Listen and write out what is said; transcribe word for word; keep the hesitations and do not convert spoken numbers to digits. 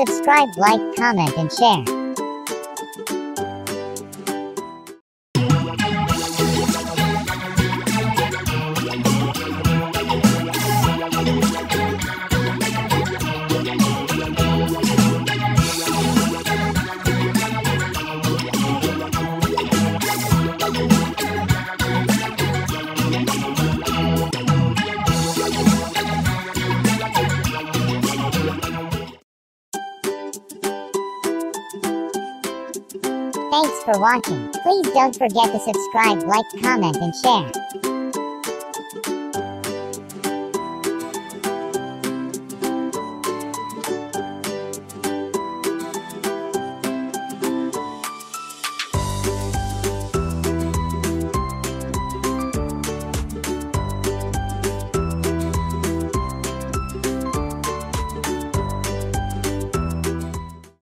Subscribe, like, comment, and share. Thanks for watching. Please don't forget to subscribe, like, comment, and share.